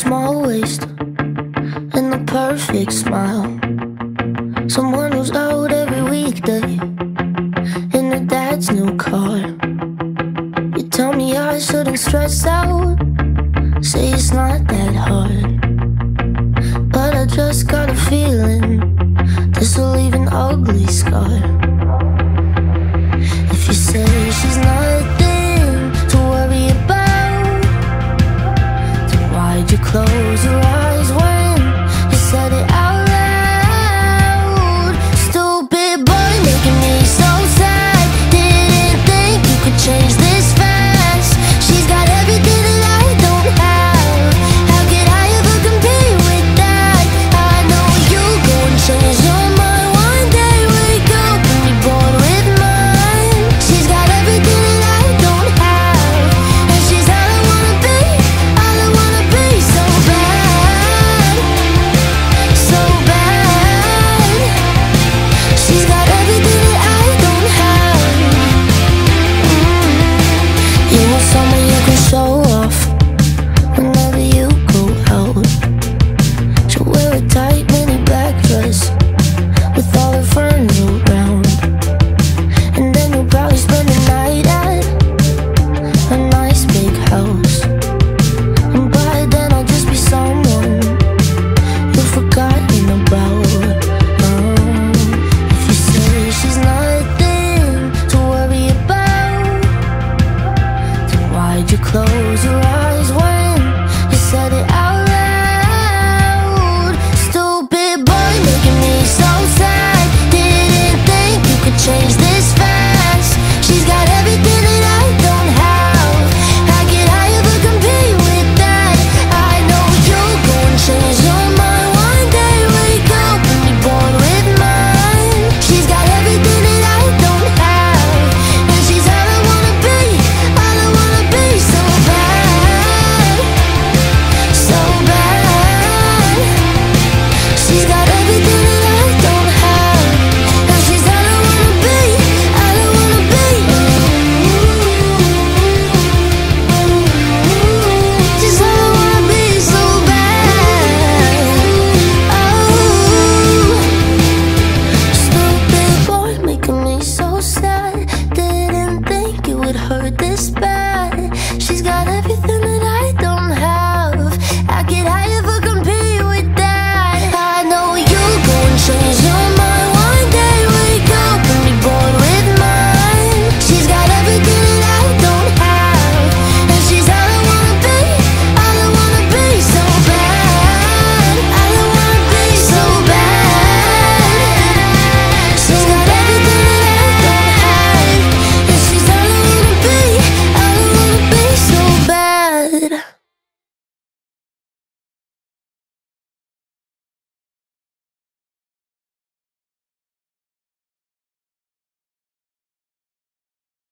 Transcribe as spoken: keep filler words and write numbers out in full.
small waist and the perfect smile. Someone who's out every weekday in her dad's new car. You tell me I shouldn't stress out, say it's not that hard, but I just got a feeling this will leave an ugly scar.